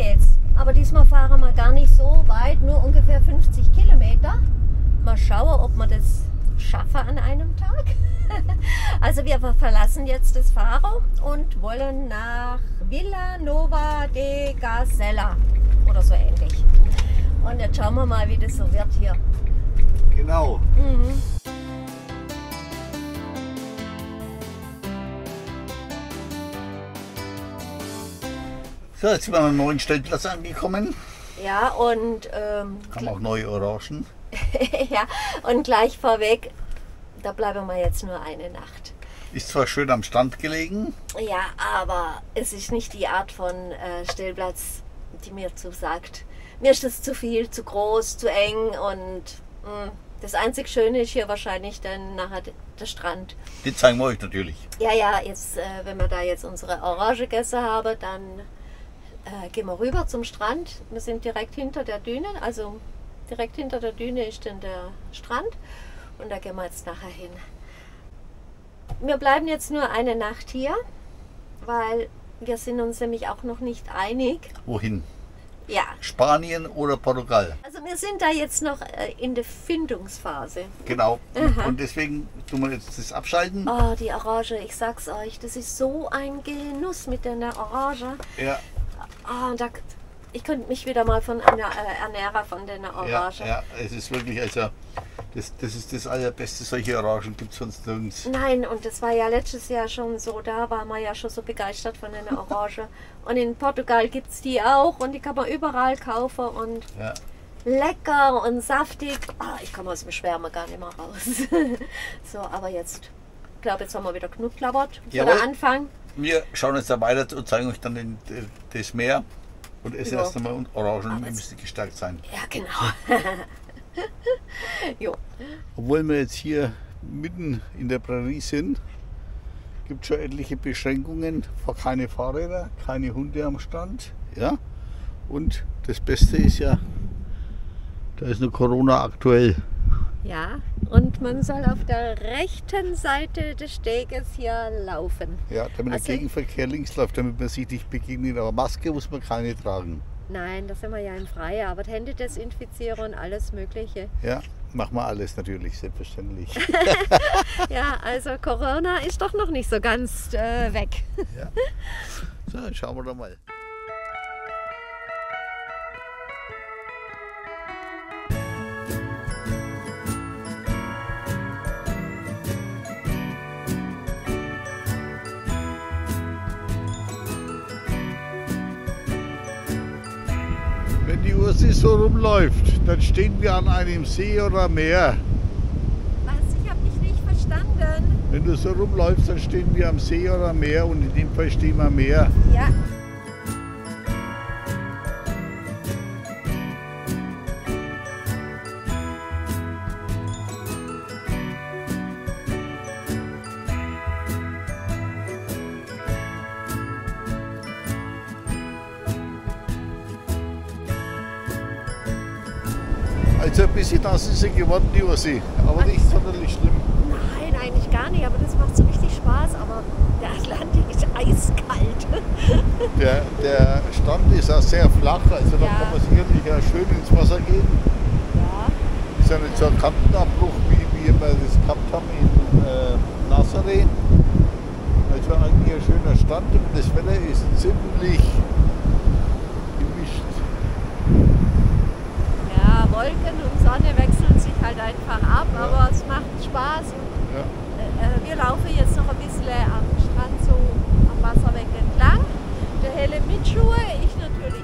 geht's. Aber diesmal fahren wir gar nicht so weit, nur ungefähr 50 Kilometer. Mal schauen, ob man das schaffe an einem Tag. Also wir verlassen jetzt das Faro und wollen nach Villanova de Gazella oder so ähnlich. Und jetzt schauen wir mal, wie das so wird hier. Genau. Mhm. So, jetzt sind wir an einem neuen Stellplatz angekommen. Ja, und haben auch neue Orangen. Ja, und gleich vorweg, da bleiben wir jetzt nur eine Nacht. Ist zwar schön am Strand gelegen. Ja, aber es ist nicht die Art von Stellplatz, die mir zusagt. Mir ist das zu viel, zu groß, zu eng und das einzig Schöne ist hier wahrscheinlich dann nachher der Strand. Den zeigen wir euch natürlich. Ja, ja, jetzt, wenn wir da jetzt unsere Orange gegessen haben, dann gehen wir rüber zum Strand. Wir sind direkt hinter der Düne, also direkt hinter der Düne ist dann der Strand und da gehen wir jetzt nachher hin. Wir bleiben jetzt nur eine Nacht hier, weil wir sind uns nämlich auch noch nicht einig. Wohin? Ja. Spanien oder Portugal? Also wir sind da jetzt noch in der Findungsphase. Genau. Aha. Und deswegen tun wir jetzt das abschalten. Oh, die Orange, ich sag's euch, das ist so ein Genuss mit der Orange. Ja. Oh, und da, ich könnte mich wieder mal von einer Ernährer von den Orangen. Ja, ja, es ist wirklich, also das ist das Allerbeste, solche Orangen gibt es sonst nirgends. Nein, und das war ja letztes Jahr schon so, da waren wir ja schon so begeistert von einer Orange. Und in Portugal gibt es die auch und die kann man überall kaufen und ja, lecker und saftig. Oh, ich komme aus dem Schwärmen gar nicht mehr raus. So, aber jetzt, ich glaube, jetzt haben wir wieder genug klappert für den Anfang. Wir schauen jetzt da weiter und zeigen euch dann das Meer. Und essen erst einmal und Orangen müsste gestärkt sein. Ja, genau. Jo. Obwohl wir jetzt hier mitten in der Prärie sind, gibt es schon etliche Beschränkungen. Keine Fahrräder, keine Hunde am Strand. Ja? Und das Beste ist ja, da ist nur Corona aktuell. Ja, und man soll auf der rechten Seite des Steges hier laufen. Ja, damit der Gegenverkehr links läuft, damit man sich nicht begegnet. Aber Maske muss man keine tragen. Nein, das sind wir ja im Freien, aber die Hände desinfizieren und alles Mögliche. Ja, machen wir alles natürlich, selbstverständlich. Ja, also Corona ist doch noch nicht so ganz weg. Ja. So, dann schauen wir doch mal. Wenn die Ursi so rumläuft, dann stehen wir an einem See oder Meer. Was? Ich habe dich nicht verstanden. Wenn du so rumläufst, dann stehen wir am See oder Meer und in dem Fall stehen wir am Meer. Ja. Also ein bisschen das ist sie geworden, die Ursi, aber nicht sonderlich schlimm. Nein, eigentlich gar nicht, aber das macht so richtig Spaß, aber der Atlantik ist eiskalt. Der Strand ist ja sehr flach, also da kann man sicherlich ja schön ins Wasser gehen. Ja. Ist ja nicht so ein Kantenabbruch, wie wir das gehabt haben in Nazareth. Also eigentlich ein schöner Strand und das Wetter ist ziemlich... Wolken und Sonne wechseln sich halt einfach ab, aber es macht Spaß. Ja. Wir laufen jetzt noch ein bisschen am Strand, so am Wasser weg entlang. Der Helle mit Schuhe, ich natürlich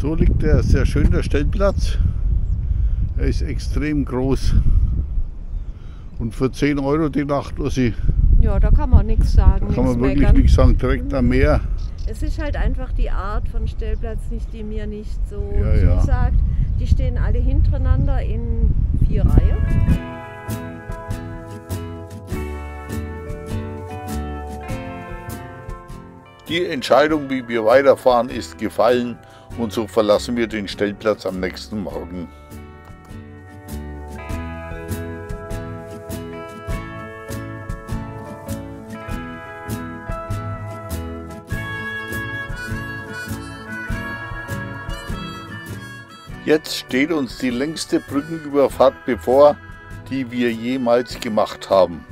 So liegt er sehr schön, der Stellplatz. Er ist extrem groß. Und für 10 Euro die Nacht, Ursi. Ja, da kann man nichts sagen. Da kann man wirklich nichts sagen, direkt am Meer. Es ist halt einfach die Art von Stellplatz, die mir nicht so zusagt. Die stehen alle hintereinander in 4 Reihen. Die Entscheidung, wie wir weiterfahren, ist gefallen und so verlassen wir den Stellplatz am nächsten Morgen. Jetzt steht uns die längste Brückenüberfahrt bevor, die wir jemals gemacht haben.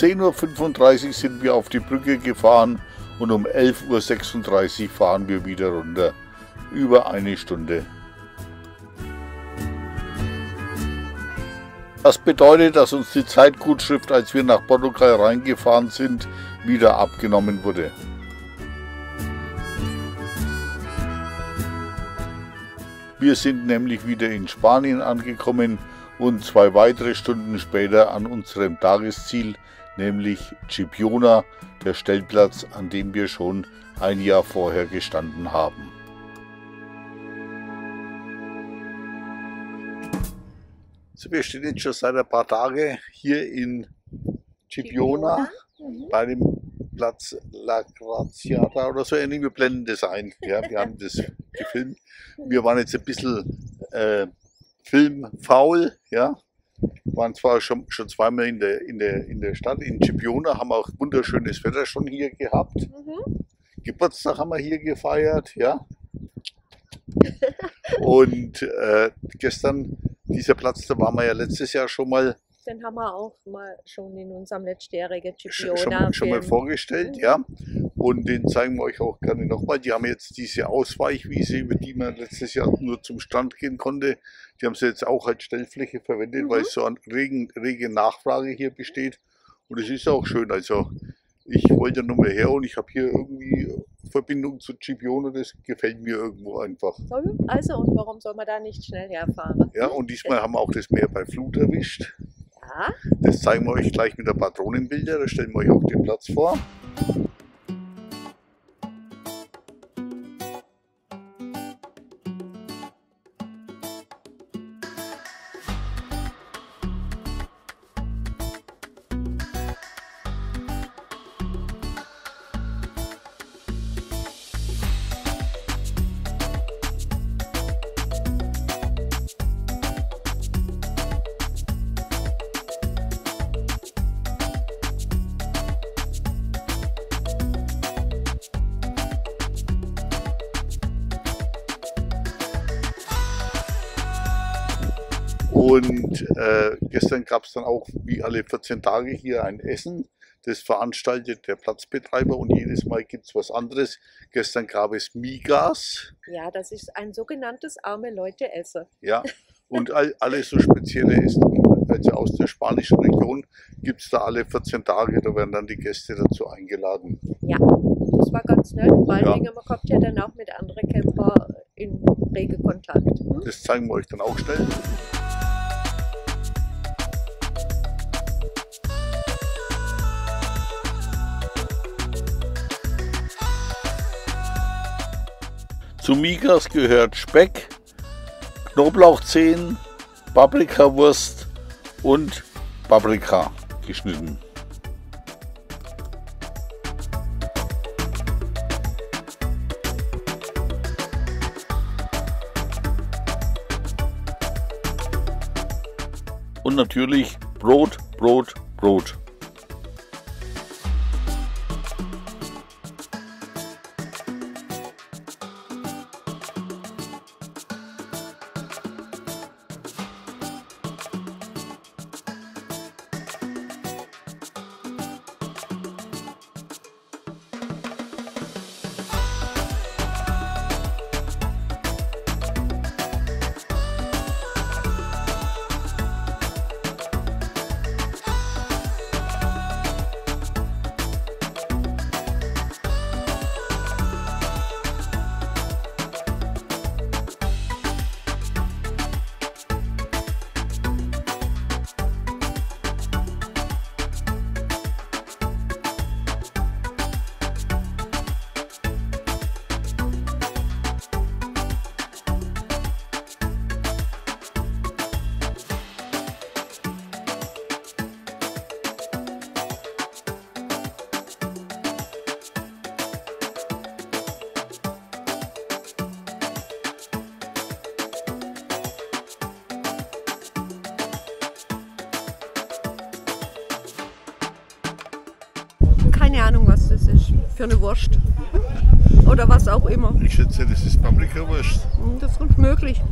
Um 10:35 Uhr sind wir auf die Brücke gefahren und um 11:36 Uhr fahren wir wieder runter. Über eine Stunde. Das bedeutet, dass uns die Zeitgutschrift, als wir nach Portugal reingefahren sind, wieder abgenommen wurde. Wir sind nämlich wieder in Spanien angekommen und 2 weitere Stunden später an unserem Tagesziel, nämlich Chipiona, der Stellplatz, an dem wir schon ein Jahr vorher gestanden haben. So, wir stehen jetzt schon seit ein paar Tagen hier in Chipiona, bei dem Platz La Graziata oder so ähnlich. Wir blenden das ein. Ja, wir haben das gefilmt. Wir waren jetzt ein bisschen filmfaul, ja. Wir waren zwar schon zweimal in der Stadt, in Chipiona, haben auch wunderschönes Wetter schon hier gehabt. Geburtstag haben wir hier gefeiert, ja. Und gestern, dieser Platz, da waren wir ja letztes Jahr schon mal. Den haben wir auch mal schon in unserem letztjährigen Chipiona schon mal vorgestellt, ja. Und den zeigen wir euch auch gerne nochmal. Die haben jetzt diese Ausweichwiese, über die man letztes Jahr nur zum Strand gehen konnte. Die haben sie jetzt auch als Stellfläche verwendet, weil so eine rege Nachfrage hier besteht. Und es ist auch schön. Also ich wollte nur mehr her und ich habe hier irgendwie Verbindung zu Chipiona, das gefällt mir irgendwo einfach. Also und warum soll man da nicht schnell herfahren? Ja, und diesmal haben wir auch das Meer bei Flut erwischt. Ja. Das zeigen wir euch gleich mit der Patronenbilder, da stellen wir euch auch den Platz vor. Und gestern gab es dann auch, wie alle 14 Tage, hier ein Essen. Das veranstaltet der Platzbetreiber und jedes Mal gibt es was anderes. Gestern gab es Migas. Ja, das ist ein sogenanntes Arme-Leute-Essen. Ja, und alle so spezielle Essen. Also aus der spanischen Region gibt es da alle 14 Tage, da werden dann die Gäste dazu eingeladen. Ja, das war ganz nett, weil man kommt ja dann auch mit anderen Camper in rege Kontakt. Das zeigen wir euch dann auch schnell. Zu Migas gehört Speck, Knoblauchzehen, Paprikawurst und Paprika geschnitten. Und natürlich Brot, Brot, Brot. Ahnung, was das ist. Für eine Wurst. Oder was auch immer. Ich schätze, das ist Paprikawurst. Das ist gut möglich.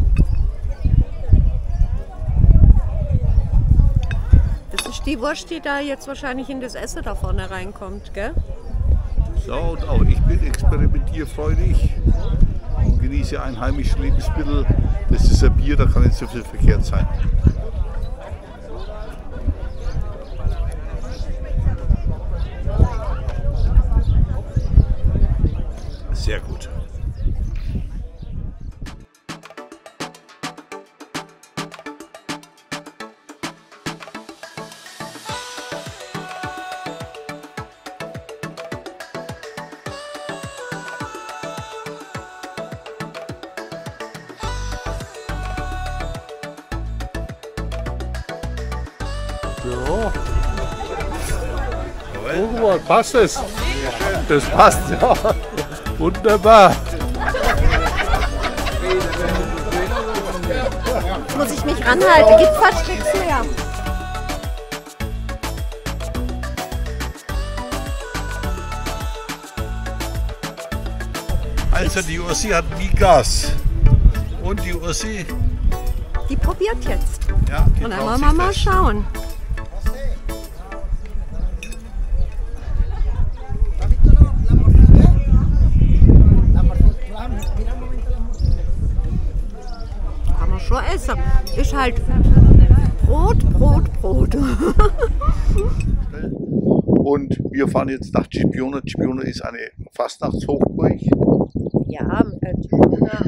Das ist die Wurst, die da jetzt wahrscheinlich in das Essen da vorne reinkommt, gell? So, und auch ich bin experimentierfreudig und genieße einheimische Lebensmittel. Das ist ein Bier, da kann nicht so viel verkehrt sein. Sehr gut. Ja. Oh, passt es? Das passt, ja. Wunderbar. Muss ich mich ranhalten, gibt fast nichts mehr. Also die Ursi hat Migas. Und die Ursi? Die probiert jetzt. Ja, die und dann wollen wir mal schauen. Ist halt Brot. Und wir fahren jetzt nach Chipiona. Chipiona ist eine Fastnachtshochburg. Ja, Chipiona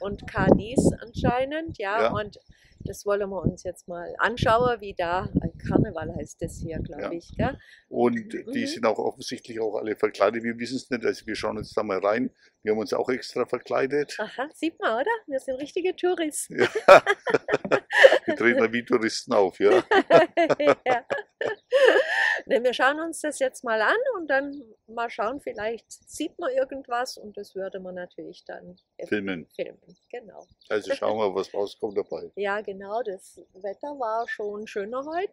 und Karnis anscheinend. Ja. Und das wollen wir uns jetzt mal anschauen, wie da, Karneval heißt das hier, glaube ich. Gell? Und die sind auch offensichtlich auch alle verkleidet. Wir wissen es nicht, also wir schauen jetzt da mal rein. Wir haben uns auch extra verkleidet. Aha, sieht man, oder? Wir sind richtige Touristen. Ja. Wir drehen da wie Touristen auf, ja. Ja. Wir schauen uns das jetzt mal an und dann mal schauen, vielleicht sieht man irgendwas und das würde man natürlich dann filmen. Genau. Also schauen wir, was rauskommt dabei. Ja, genau. Das Wetter war schon schöner heute.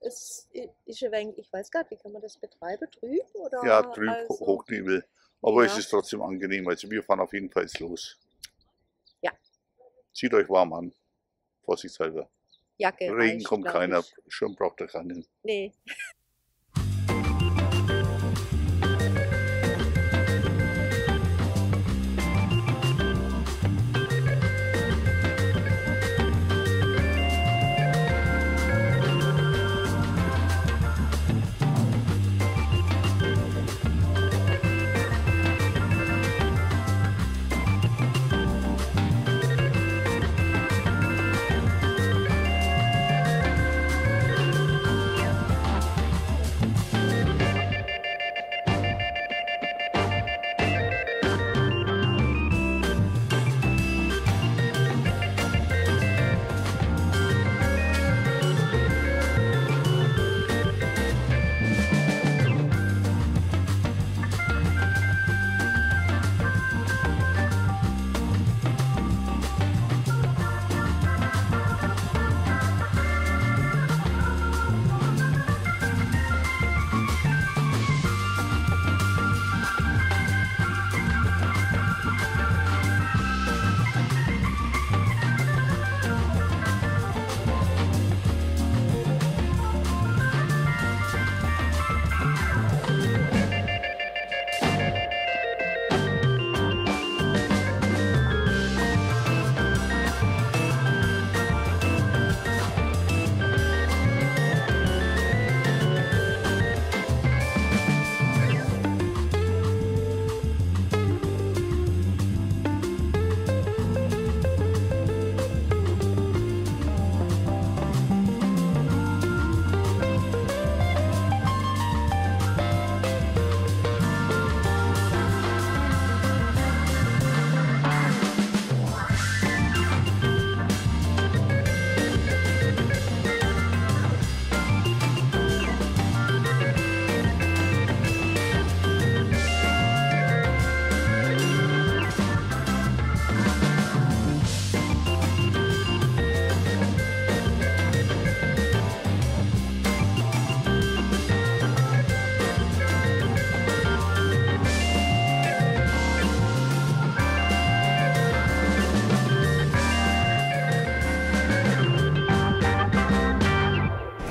Es ist ein wenig, ich weiß gar nicht, wie kann man das betreiben? Trüb? Oder ja, trüb, also, Hochnebel. Aber ja, es ist trotzdem angenehm. Also wir fahren auf jeden Fall jetzt los. Ja. Zieht euch warm an. Vorsichtshalber. Jacke. Regen reicht, kommt keiner. Schirm braucht er keinen. Nee.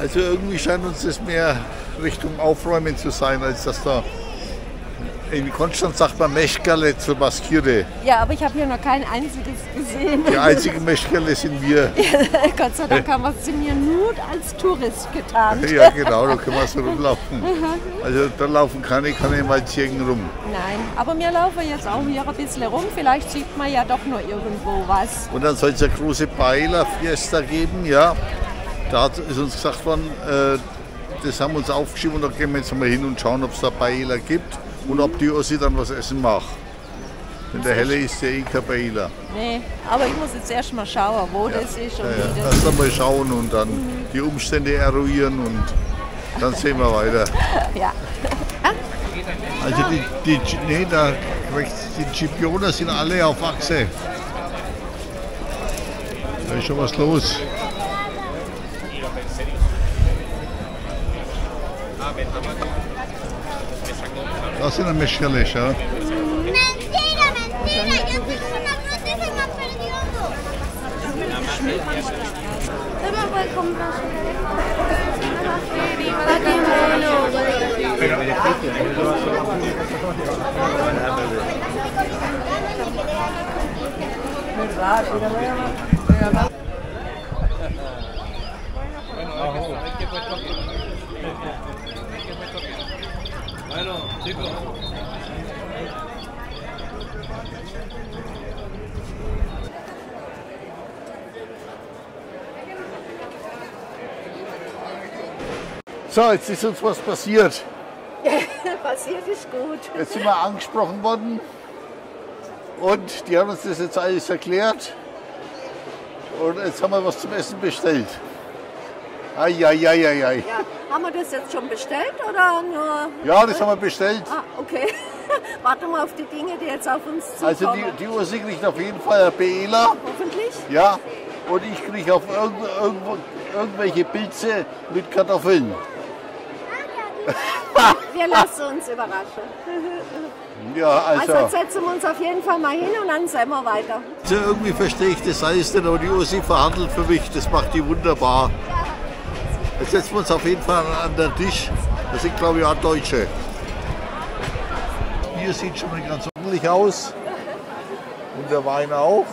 Also irgendwie scheint uns das mehr Richtung Aufräumen zu sein, als dass da... In Konstanz sagt man Mechkerle zur Maskiere. Ja, aber ich habe hier noch kein einziges gesehen. Die einzigen Mechkerle sind wir. Gott sei Dank haben wir es mir nur als Tourist getan. Ja, genau, da können wir so rumlaufen. Also da laufen keine Malzigen rum. Nein, aber wir laufen jetzt auch hier ein bisschen rum. Vielleicht sieht man ja doch noch irgendwo was. Und dann soll es eine große Paela-Fiesta geben, ja. Da ist uns gesagt worden, das haben wir uns aufgeschrieben und da gehen wir jetzt mal hin und schauen, ob es da Paela gibt. Und ob die Ursi dann was essen macht. Denn der Helle ist ja eh kein Paela. Nee, aber ich muss jetzt erst mal schauen, wo ja, das ist und ja, wie das ist. Lass uns mal schauen und dann die Umstände eruieren und dann sehen wir weiter. Ja. Also die Chipiona sind alle auf Achse. Da ist schon was los. Das sind Mechkerle, ja? Mentira, mentira, yo fui con una fruta y se me ha perdido. So, jetzt ist uns was passiert. Passiert ist gut. Jetzt sind wir angesprochen worden und die haben uns das jetzt alles erklärt und jetzt haben wir was zum Essen bestellt. Eieieiei. Ja, haben wir das jetzt schon bestellt oder nur? Ja, das haben wir bestellt. Ah, okay. Warten wir auf die Dinge, die jetzt auf uns zukommen. Also die Ursi kriegt auf jeden Fall eine Paela. Hoffentlich. Ja, und ich kriege auf irgendwelche Pilze mit Kartoffeln. Wir lassen uns überraschen. Ja, also setzen wir uns auf jeden Fall mal hin und dann sehen wir weiter. Also irgendwie verstehe ich das alles nicht, aber die Ursi verhandelt für mich, das macht die wunderbar. Jetzt setzen wir uns auf jeden Fall an den Tisch. Das sind, glaube ich, auch Deutsche. Hier sieht schon mal ganz ordentlich aus. Und der Wein auch.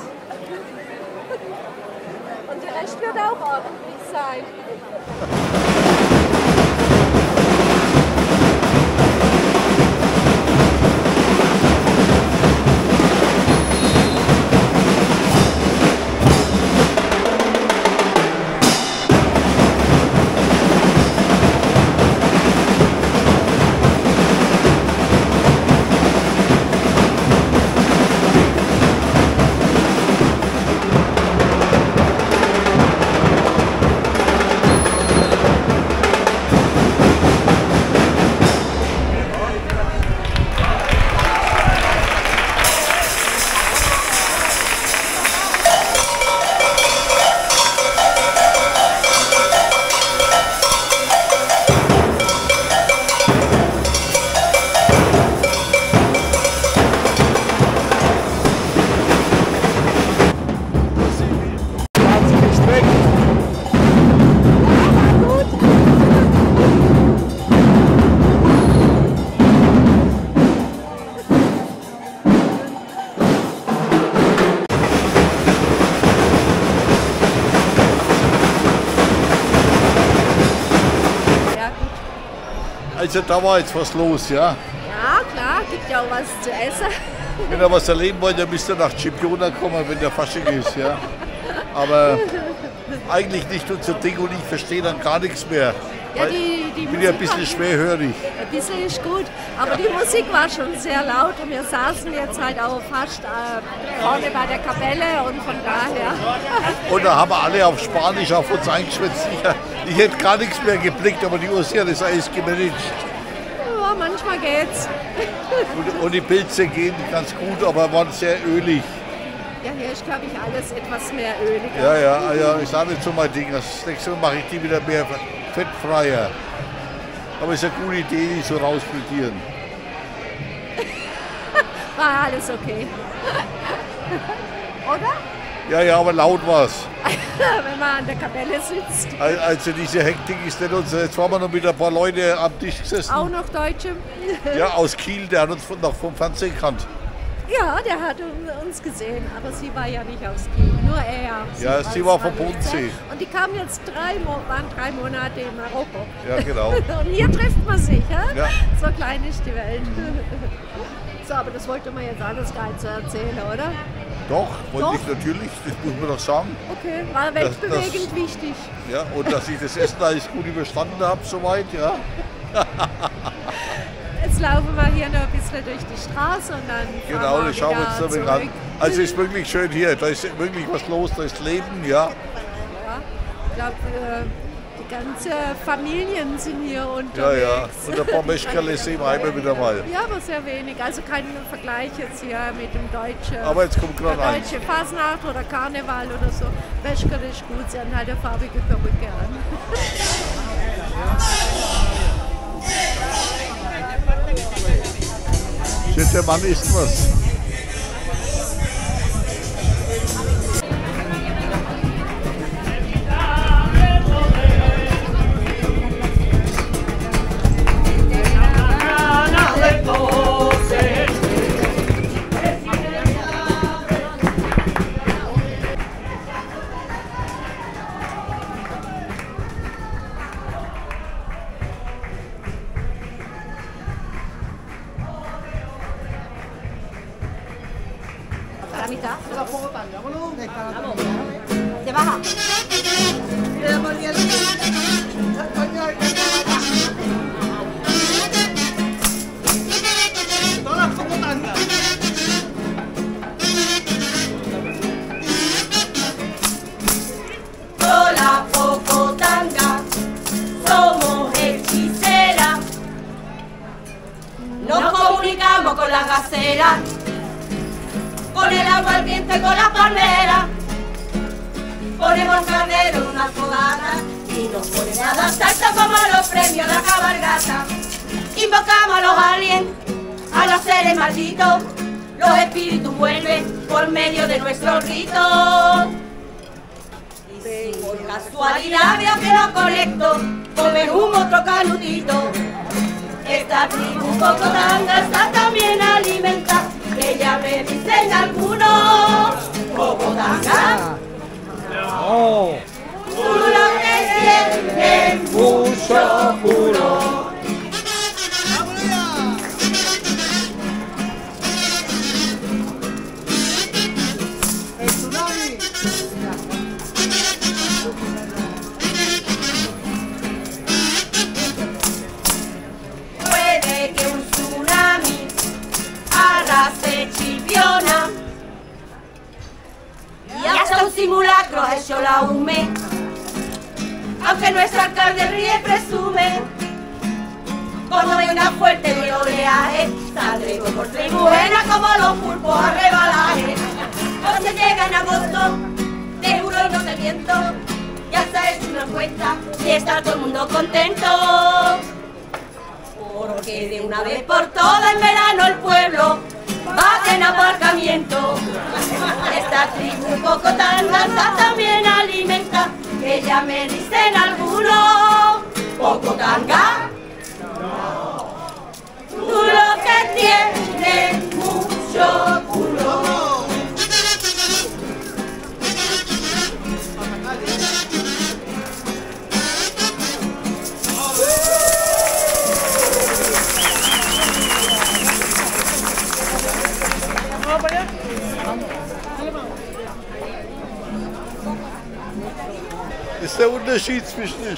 Und der Rest wird auch ordentlich sein. Also da war jetzt was los, ja? Ja, klar, gibt ja auch was zu essen. Wenn ihr was erleben wollt, dann müsst ihr nach Chipiona kommen, wenn der Fasching ist, ja? Aber eigentlich nicht unser Ding und ich verstehe dann gar nichts mehr. Ja, ich bin ja ein bisschen schwerhörig. Ein bisschen ist gut, aber die Musik war schon sehr laut und wir saßen jetzt halt auch fast vorne bei der Kapelle und von daher. Und da haben wir alle auf Spanisch auf uns eingeschwitzt. Ich hätte gar nichts mehr geblickt, aber die Ursi hat das alles gemanagt. Ja, manchmal geht's. Und die Pilze gehen ganz gut, aber waren sehr ölig. Ja, hier ist, glaube ich, alles etwas mehr öliger. Ja, ist auch nicht so mein Ding. Das nächste Mal mache ich die wieder mehr fettfreier. Aber es ist eine gute Idee, die so rausfiltieren. War alles okay. Oder? Ja, ja, aber laut war's. Wenn man an der Kapelle sitzt. Also diese Hektik ist nicht uns. Jetzt waren wir noch mit ein paar Leuten am Tisch gesessen. Auch noch Deutsche. Ja, aus Kiel, der hat uns noch vom Fernsehen gekannt. Ja, der hat uns gesehen, aber sie war ja nicht aus Kiel, nur er. Ja, sie war vom Bodensee. Und die kamen jetzt waren drei Monate in Marokko. Ja, genau. Und hier trifft man sich, ja? So klein ist die Welt. So, aber das wollte man jetzt alles gar nicht so erzählen, oder? Doch, wollte ich natürlich, das muss man doch sagen. Okay, war weltbewegend wichtig. Ja, und dass ich das Essen alles gut überstanden habe, soweit, ja. Jetzt laufen wir hier noch ein bisschen durch die Straße und dann genau, das schauen wir uns damit an. Also es ist wirklich schön hier, da ist wirklich was los, da ist Leben, ja. Ja, ich glaube, die ganzen Familien sind hier unterwegs. Ja, ja, und ein paar Meschkerle sehen wir einmal wieder mal. Ja, aber sehr wenig, also kein Vergleich jetzt hier mit dem deutschen, aber jetzt kommt gerade der deutsche Fasnacht oder Karneval oder so. Meschkerle ist gut, sie haben halt eine farbige Perücke an. Der Mann isst was.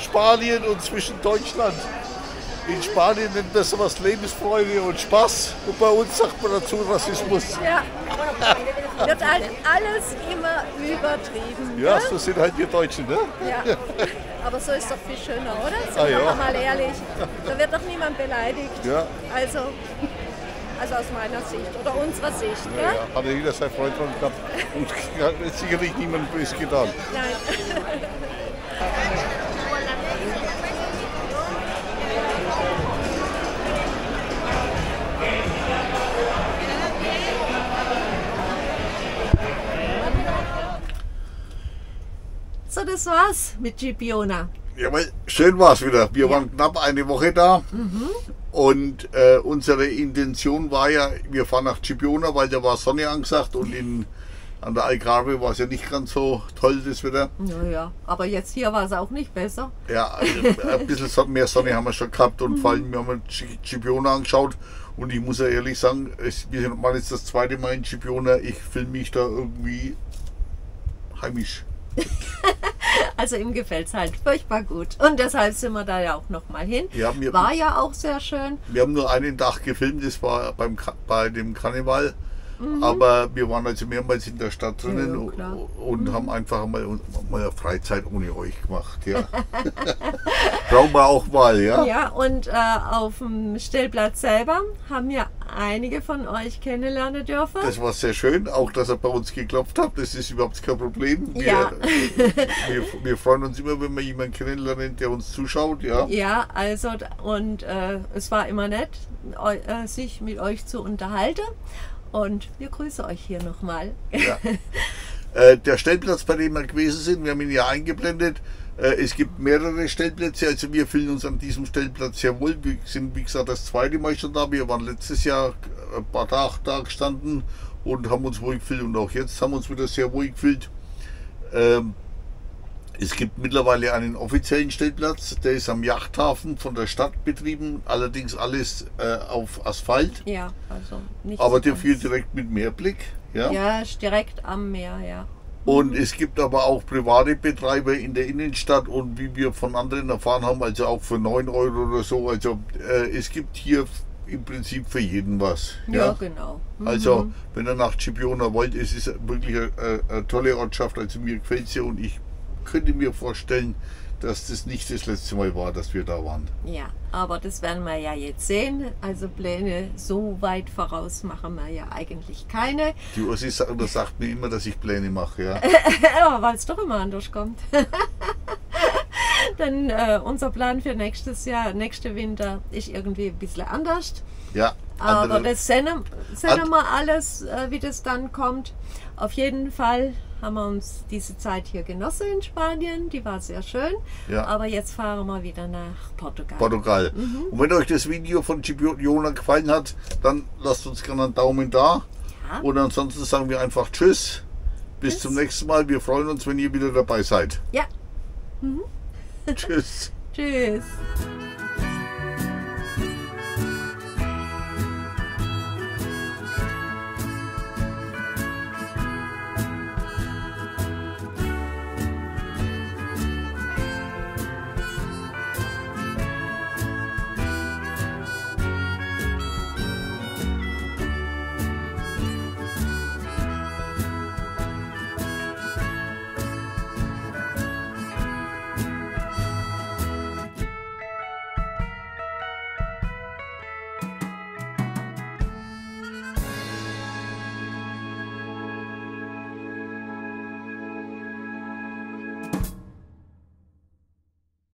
Spanien und zwischen Deutschland. In Spanien nennt man sowas Lebensfreude und Spaß und bei uns sagt man dazu Rassismus. Ja, wird halt alles immer übertrieben. Ja, ne? So sind halt wir Deutschen, ne? Ja, aber so ist doch viel schöner, oder? Sind wir doch mal ehrlich, da wird doch niemand beleidigt. Ja. Also aus meiner Sicht oder unserer Sicht, ja, gell? Ja, hat jeder seinen Freund dran gehabt und hat sicherlich niemand böse getan. Nein. So, das war's mit Chipiona. Jawohl, schön war's wieder. Wir waren knapp eine Woche da. Mhm. Und unsere Intention war ja, wir fahren nach Chipiona, weil da war Sonne angesagt und an der Algarve war es ja nicht ganz so toll, das Wetter. Naja, aber jetzt hier war es auch nicht besser. Ja, also ein bisschen mehr Sonne haben wir schon gehabt und vor allem haben wir Chipiona angeschaut. Und ich muss ja ehrlich sagen, wir waren jetzt das zweite Mal in Chipiona, ich fühle mich da irgendwie heimisch. Also ihm gefällt es halt furchtbar gut und deshalb sind wir da ja auch nochmal hin. Ja, war ja auch sehr schön. Wir haben nur einen Tag gefilmt, das war bei dem Karneval, aber wir waren also mehrmals in der Stadt drinnen und haben einfach mal Freizeit ohne euch gemacht. Ja. Brauchen wir auch mal. Ja, ja, und auf dem Stellplatz selber haben wir einige von euch kennenlernen dürfen. Das war sehr schön, auch dass ihr bei uns geklopft habt, das ist überhaupt kein Problem. Wir, ja. wir freuen uns immer, wenn wir jemanden kennenlernen, der uns zuschaut. Ja, ja, also und es war immer nett, sich mit euch zu unterhalten und wir grüßen euch hier nochmal. Ja. Der Stellplatz, bei dem wir gewesen sind, wir haben ihn ja eingeblendet. Es gibt mehrere Stellplätze, also wir fühlen uns an diesem Stellplatz sehr wohl. Wir sind, wie gesagt, das zweite Mal schon da. Wir waren letztes Jahr ein paar Tage da gestanden und haben uns wohl gefühlt und auch jetzt haben wir uns wieder sehr wohl gefühlt. Es gibt mittlerweile einen offiziellen Stellplatz, der ist am Yachthafen von der Stadt betrieben, allerdings alles auf Asphalt. Ja, also nicht aber so dafür direkt mit Meerblick. Ja, ja, direkt am Meer, ja. Und es gibt aber auch private Betreiber in der Innenstadt und wie wir von anderen erfahren haben, also auch für 9 Euro oder so. Also es gibt hier im Prinzip für jeden was. Ja, ja, genau. Mhm. Also wenn ihr nach Chipiona wollt, es ist wirklich eine tolle Ortschaft, also mir gefällt sie und ich könnte mir vorstellen, dass das nicht das letzte Mal war, dass wir da waren. Ja, aber das werden wir ja jetzt sehen. Also Pläne so weit voraus machen wir ja eigentlich keine. Die Ursi sagt mir immer, dass ich Pläne mache, ja. Aber weil es doch immer anders kommt. Denn unser Plan für nächstes Jahr, nächsten Winter, ist irgendwie ein bisschen anders. Ja. Aber das sehen wir alles, wie das dann kommt. Auf jeden Fall haben wir uns diese Zeit hier genossen in Spanien, die war sehr schön, ja. Aber jetzt fahren wir wieder nach Portugal. Portugal. Mhm. Und wenn euch das Video von Chipiona gefallen hat, dann lasst uns gerne einen Daumen da. Ja. Und ansonsten sagen wir einfach Tschüss, bis zum nächsten Mal. Wir freuen uns, wenn ihr wieder dabei seid. Ja. Mhm. Tschüss. Tschüss.